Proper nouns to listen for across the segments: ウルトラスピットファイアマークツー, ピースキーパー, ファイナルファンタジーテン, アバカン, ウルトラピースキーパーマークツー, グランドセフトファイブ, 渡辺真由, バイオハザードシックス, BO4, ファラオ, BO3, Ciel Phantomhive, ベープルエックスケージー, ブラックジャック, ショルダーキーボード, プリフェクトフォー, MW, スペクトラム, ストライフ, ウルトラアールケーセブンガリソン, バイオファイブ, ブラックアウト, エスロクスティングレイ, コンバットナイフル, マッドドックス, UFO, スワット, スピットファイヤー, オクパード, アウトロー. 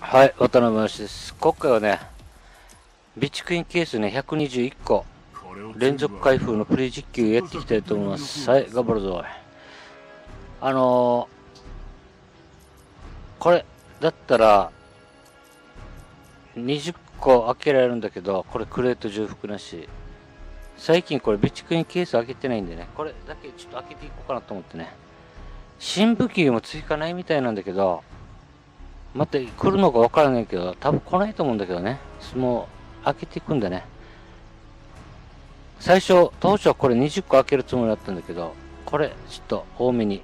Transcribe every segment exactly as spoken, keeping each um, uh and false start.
はい、渡辺真由です。今回はね、備蓄品ケースね、ひゃくにじゅういっこ連続開封のプレイ実況やっていきたいと思います。はい、頑張るぞ。あのー、これだったらにじゅっこ開けられるんだけど、これクレート重複なし。最近これ備蓄品ケース開けてないんでね、これだけちょっと開けていこうかなと思ってね。新武器も追加ないみたいなんだけど、また来るのか分からないけど、多分来ないと思うんだけどね。もう開けていくんだね。最初、当初はこれにじゅっこ開けるつもりだったんだけど、これちょっと多めに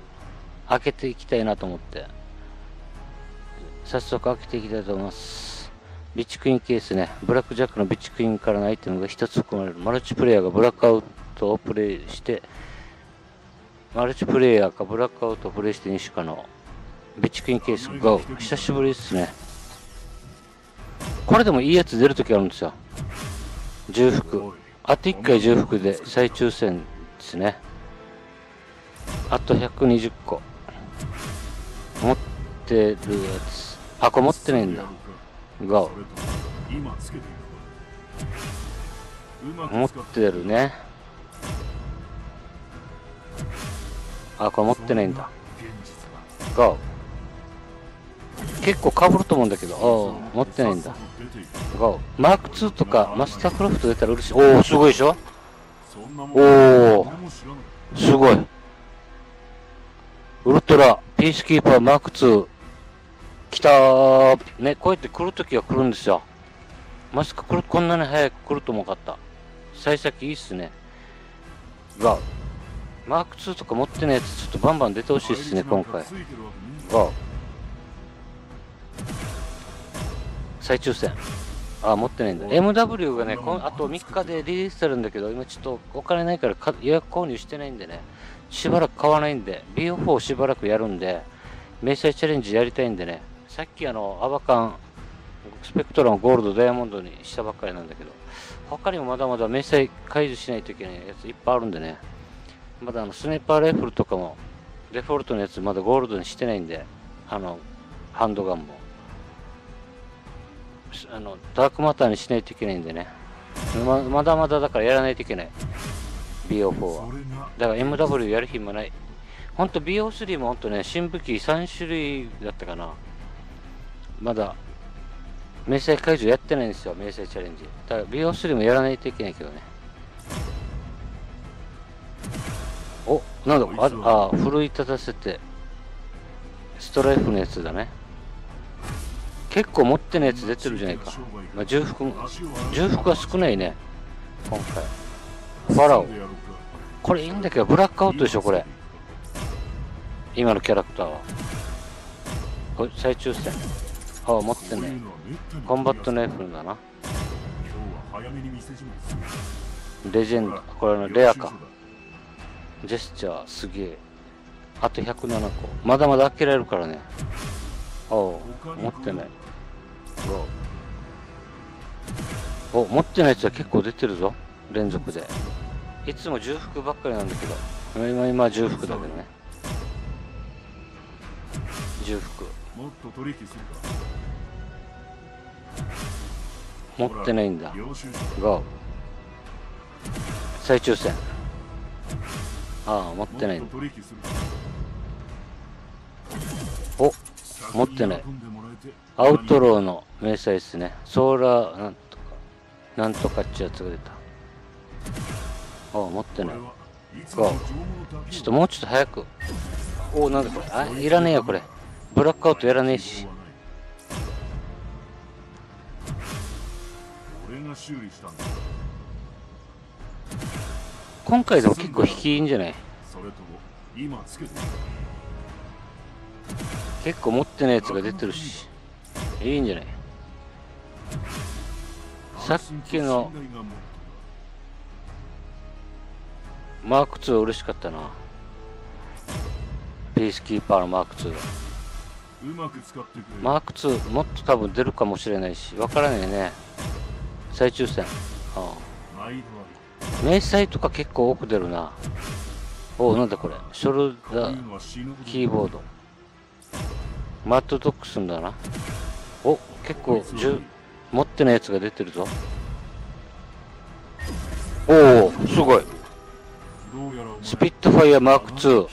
開けていきたいなと思って、早速開けていきたいと思います。備蓄品ケースね、ブラックジャックの備蓄品からのアイテムがひとつ含まれる。マルチプレイヤーがブラックアウトをプレイして、マルチプレイヤーかブラックアウトをプレイしてに種可能。備蓄品ケース ゴー。 久しぶりですね。これでもいいやつ出るときあるんですよ。重複。あといっかい重複で再抽選ですね。あとひゃくにじゅっこ。持ってるやつ。あ、これ持ってないんだ。ゴー。持ってるね。あ、これ持ってないんだ。ゴー。結構かぶると思うんだけど、お持ってないんだ。マークツーとかマスタークラフト出たら嬉しい。おお、すごいでしょ。おお、すごい。ウルトラピースキーパーマークツー来たーね。こうやって来るときは来るんですよ。まさか来る、こんなに早く来ると思わなかった。幸先いいっすね。ガーマークツーとか持ってないやつ、ちょっとバンバン出てほしいっすね今回。ガー再抽選。あ、持ってないんだ。エムダブリュー がね、あとみっかでリリースされるんだけど、今ちょっとお金ないからか予約購入してないんでね、しばらく買わないんで、ビーオーフォー しばらくやるんで、迷彩チャレンジやりたいんでね、さっきあの、アバカン、スペクトラム、ゴールド、ダイヤモンドにしたばっかりなんだけど、他にもまだまだ迷彩解除しないといけないやついっぱいあるんでね、まだあのスネーパーライフルとかも、デフォルトのやつまだゴールドにしてないんで、あの、ハンドガンも。あのダークマターにしないといけないんでね、 ま, まだまだだからやらないといけない ビーオーフォー は。だから エムダブリュー やる日もない。ほんと ビーオースリー もほんとね、新武器さんしゅるいだったかな。まだ迷彩解除やってないんですよ、迷彩チャレンジ。だから ビーオースリー もやらないといけないけどね。お、なんだ、ああ、奮い立たせてストライフのやつだね。結構持ってないやつ出てるじゃないか。まあ、重複も、重複は少ないね、今回。ファラオ。これいいんだけど、ブラックアウトでしょ、これ。今のキャラクターは。これ、再抽選。ああ、持ってね。コンバットナイフルだな。レジェンド。これのレアか。ジェスチャー、すげえ。あとひゃくななこ。まだまだ開けられるからね。お持ってない。お持ってないやつは結構出てるぞ、連続で。いつも重複ばっかりなんだけど、今今は重複だけどね。重複持ってないんだ。ゴー再抽選。ああ、持ってないんだ。お持ってない。アウトローの迷彩ですね。ソーラーなんとかなんとかっちゅうやつが出た。お、持ってない。ゴーちょっともうちょっと早く。おお、なんだこれ。あ、いらねえよこれ。ブラックアウトやらねえし。今回でも結構引きいいんじゃない？結構持ってないやつが出てるし、いいんじゃない？さっきのマークツー嬉しかったな。ピースキーパーのマークツー。マークツーもっと多分出るかもしれないし、わからないね。再抽選。ああ。迷彩とか結構多く出るな。おお、なんだこれ。ショルダーキーボード。マッドドックスんだな。お、結構銃持ってないやつが出てるぞ。おお、すごい。スピットファイアマークツー、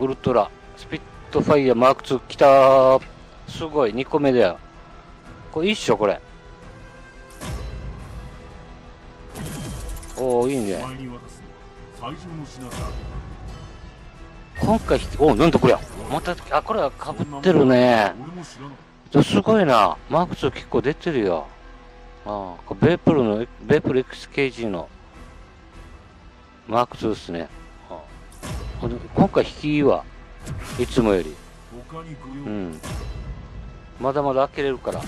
ウルトラスピットファイアマークツーきたー。すごい、にこめだよ。これいいっしょ、これ。おお、いいね。今回ひ、おお、なんだこれ。また、あ、これはかぶってるね。すごいな、マークツー結構出てるよ。ああ、これベープルの、ベープル エックスケージー のマークツーですね。ああ、今回引きはいつもより。うん。まだまだ開けれるから。う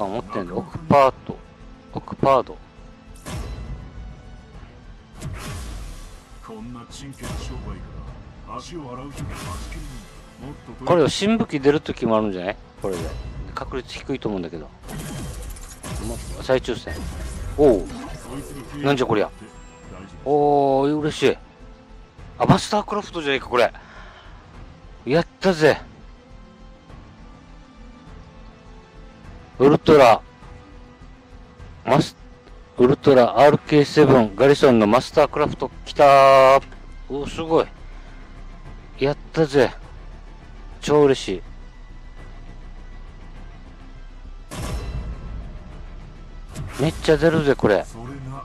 ん。あ、持ってんだ。オクパート。オクパード。これを新武器出るときもあるんじゃない？これで。確率低いと思うんだけど。再抽選。おお。なんじゃこりゃ。おー、嬉しい。あ、マスタークラフトじゃねえか、これ。やったぜ。ウルトラ、マス、ウルトラ アールケーセブン ガリソンのマスタークラフト来たー。おー、すごい。やったぜ。超嬉しい。めっちゃ出るぜ、これ。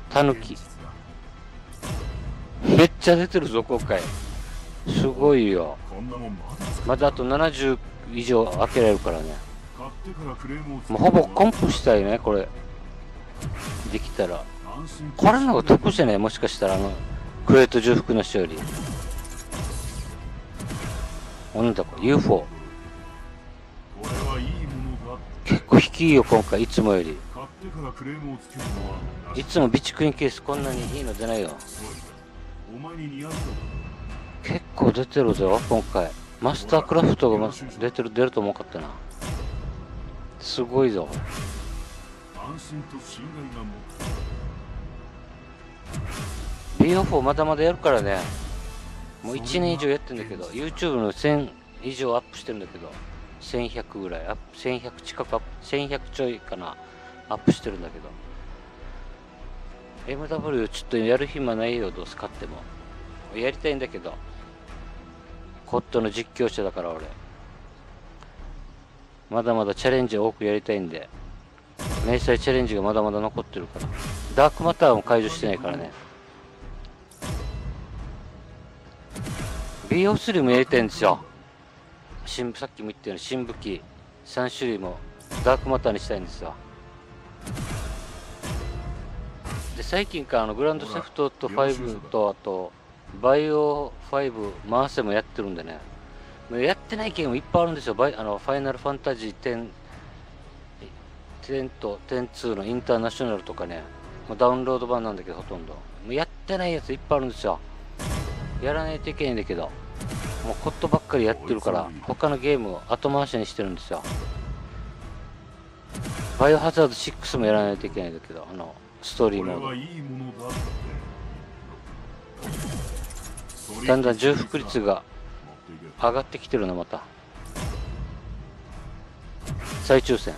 タヌキ。めっちゃ出てるぞ、今回。すごいよ。まだあとななじゅう以上開けられるからね。もうほぼコンプしたいね、これ。できたら。これの方が得じゃない？もしかしたら、あの、クレート重複の人より。なんだこれ、ユーフォー。結構引きいいよ、今回、いつもより。いつも備蓄品ケースこんなにいいの出ないよ。結構出てるぞ今回。マスタークラフトが出てる出ると思うかったな。すごいぞ。ビーオーフォー まだまだやるからね。もういちねん以上やってんだけど、 ユーチューブ のせん以上アップしてるんだけど、せんひゃくぐらいアップ、せんひゃく近くアップ、せんひゃくちょいかなアップしてるんだけど、エムダブリュー ちょっとやる暇ないよ、どうせ買っても。やりたいんだけど、コットの実況者だから俺。まだまだチャレンジ多くやりたいんで、明細チャレンジがまだまだ残ってるから。ダークマターも解除してないからね。ビーオースリー もやりたいんですよ。新、さっきも言ったように新武器さん種類もダークマターにしたいんですよ。で、最近からあのグランドセフトとファイブと、あとバイオファイブ回せもやってるんでね。やってないゲームいっぱいあるんですよ。バイあのファイナルファンタジーテン、テンとテンツーのインターナショナルとかね。もうダウンロード版なんだけど、ほとんどもうやってないやついっぱいあるんですよ。やらないといけないんだけど、もうコットばっかりやってるから他のゲームを後回しにしてるんですよ。バイオハザードシックスもやらないといけないんだけど、あのストーリーモード。だんだん重複率が上がってきてるな、また。再抽選。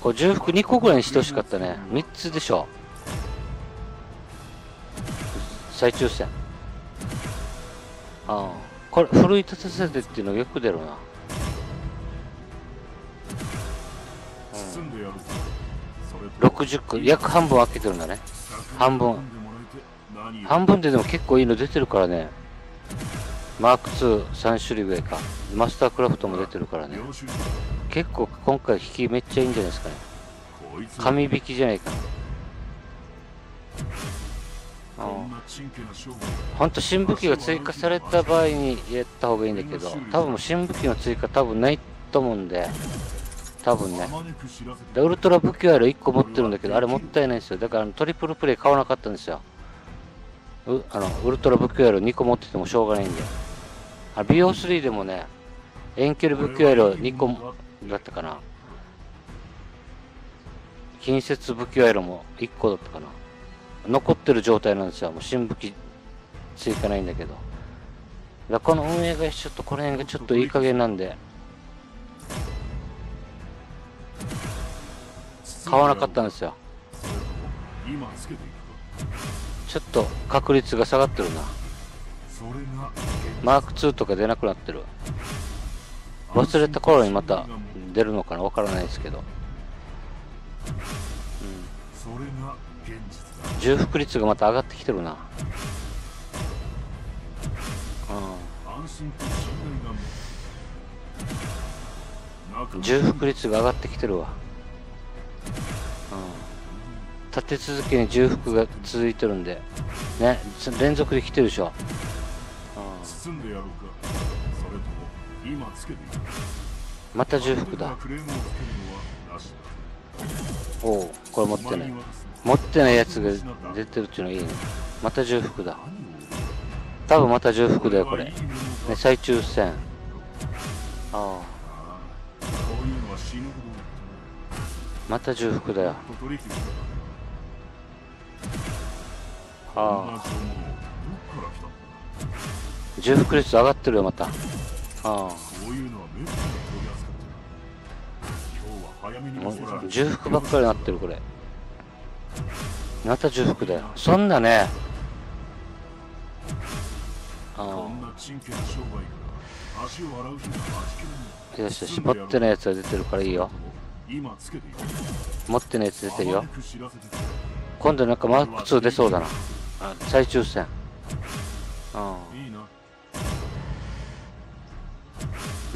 こう重複にこぐらいにしてほしかったね。みっつでしょ。再抽選。ああ、これ奮い立たせてっていうのよく出るな、うん、ろくじゅっこ約半分開けてるんだね。半分半分ででも結構いいの出てるからね。マークにさん種類ぐらいか。マスタークラフトも出てるからね。結構今回引きめっちゃいいんじゃないですかね。紙引きじゃないかな。ほんと新武器が追加された場合にやった方がいいんだけど、多分新武器の追加多分ないと思うんで、多分ね。でウルトラ武器はあれいっこ持ってるんだけど、あれもったいないんですよ。だからトリプルプレイ買わなかったんですよ。うあのウルトラ武器はあれにこ持っててもしょうがないんで。ビーオースリー でもね、遠距離武器よりにこだったかな。近接武器アイロンもいっこだったかな。残ってる状態なんですよ。もう新武器追加ないんだけど。だこの運営がちょっとこの辺がちょっといい加減なんで。買わなかったんですよ。ちょっと確率が下がってるな。マークツーとか出なくなってる。忘れた頃にまた出るのかなわからないですけど。うん、重複率がまた上がってきてるな、うん、重複率が上がってきてるわ、うん、立て続けに重複が続いてるんでね、連続で来てるでしょ、うん、また重複だ。おお、これ持ってない持ってないやつが出てるっていうのいいね。また重複だ、多分また重複だよこれね。再抽選。ああまた重複だよ。ああ重複率上がってるよまた。ああ重複ばっかりなってるこれ。また重複だよ。そんなね、ああよしよし、持ってないやつが出てるからいいよ。持ってないやつ出てるよ。今度なんかマークツー出そうだな。再抽選。ああ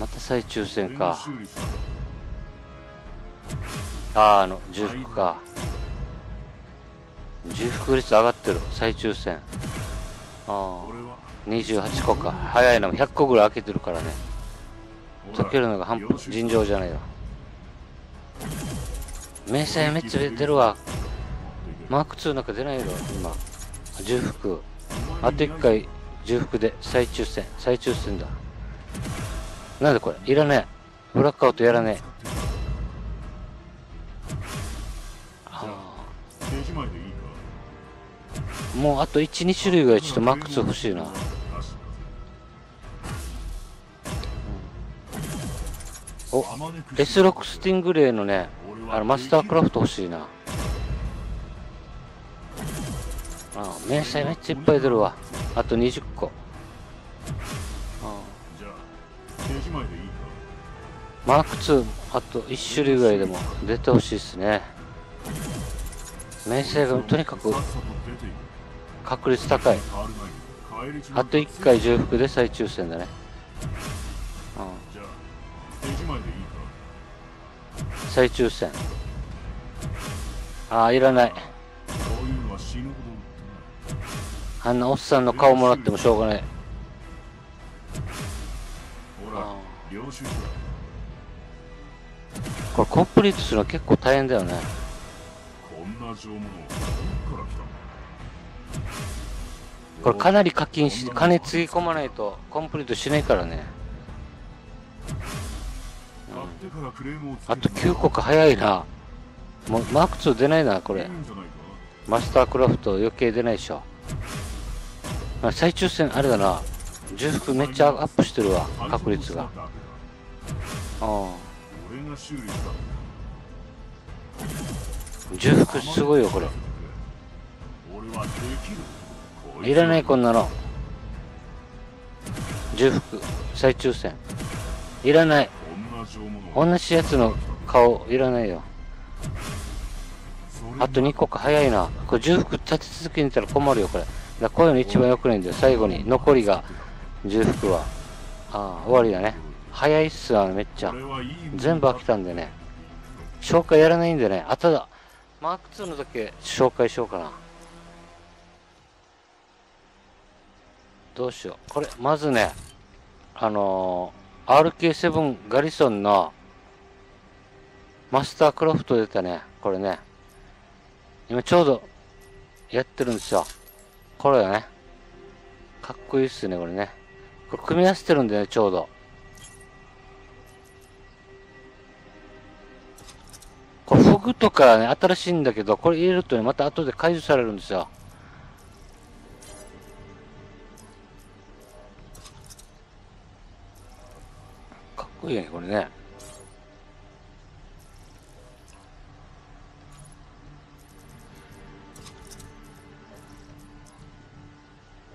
また再抽選か。あーあの重複か。重複率上がってる。再抽選。ああにじゅうはっこか。早いな、ひゃっこぐらい開けてるからね。解けるのが半分尋常じゃないわ。明細めっちゃ出るわ。マークツーなんか出ないよ今。重複あといっかい重複で再抽選。再抽選だ。なんでこれいらねえ。ブラックアウトやらねえ。もうあといち、に種類ぐらいちょっとマックス欲しいな。お エスろく スティングレイのね、あのマスタークラフト欲しいな。ああ迷彩めっちゃいっぱい出るわ。あとにじゅっこ。ああマークツーあといち種類ぐらいでも出てほしいですね。迷彩がとにかく確率高い。あといっかい重複で再抽選だね。うん、再抽選。ああいらない。あんなおっさんの顔もらってもしょうがない。これコンプリートするの結構大変だよね。これかなり課金して金つぎ込まないとコンプリートしないからね、うん、あときゅうこか。早いな。もうマークツー出ないなこれ。マスタークラフト余計出ないでしょ。再抽選あれだな。重複めっちゃアップしてるわ確率が。あ重複すごいよこれ。いらないこんなの。重複再抽選いらない。同じやつの顔いらないよ。あとにこか。早いな。これ重複立て続けにいたら困るよこれ。だからこういうの一番良くないんだよ。最後に残りが重複はああ終わりだね。早いっすわめっちゃ。全部飽きたんでね紹介やらないんでね。あただマークツーのだけ紹介しようかな。どうしよう。これまずねあのー、アールケーセブン ガリソンのマスタークラフト出たね。これね今ちょうどやってるんですよ。これだねかっこいいっすねこれね。これ組み合わせてるんでねちょうど。服とかね、新しいんだけど、これ入れるとね、また後で解除されるんですよ。かっこいいね、これね。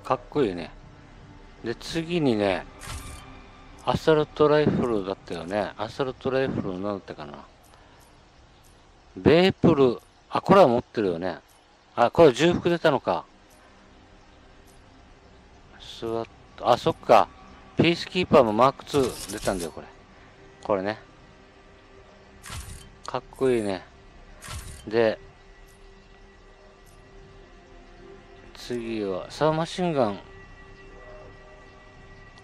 かっこいいね。で、次にね、アサルトライフルだったよね。アサルトライフルなんだったかな。ベープル。あ、これは持ってるよね。あ、これ重複出たのか。スワット。あ、そっか。ピースキーパーもマークツー出たんだよ、これ。これね。かっこいいね。で、次は、サーマシンガン。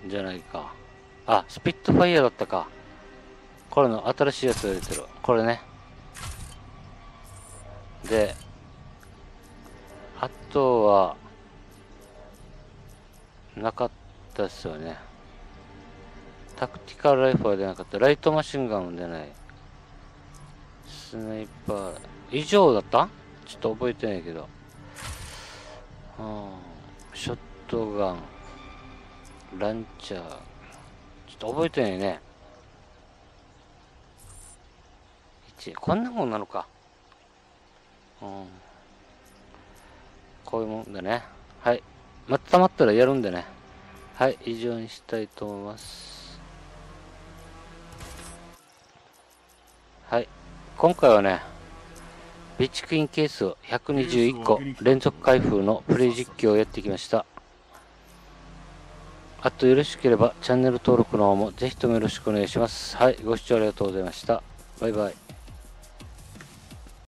じゃないか。あ、スピットファイヤーだったか。これの新しいやつが出てる。これね。で、あとは、なかったですよね。タクティカルライフは出なかった。ライトマシンガンも出ない。スナイパー、以上だった?ちょっと覚えてないけど。うん、ショットガン、ランチャー、ちょっと覚えてないね。いち、こんなもんなのか。うん、こういうもんでね。はい。また溜まったらやるんでね。はい。以上にしたいと思います。はい。今回はね、備蓄品ケースをひゃくにじゅういっこ連続開封のプレイ実況をやってきました。あとよろしければチャンネル登録の方もぜひともよろしくお願いします。はい。ご視聴ありがとうございました。バイバイ。